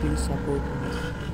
please support me.